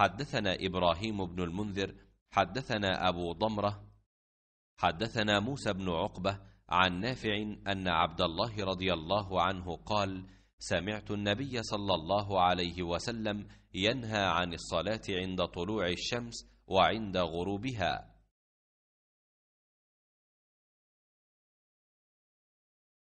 حدثنا إبراهيم بن المنذر حدثنا أبو ضمرة حدثنا موسى بن عقبة عن نافع أن عبد الله رضي الله عنه قال: سمعت النبي صلى الله عليه وسلم ينهى عن الصلاة عند طلوع الشمس وعند غروبها،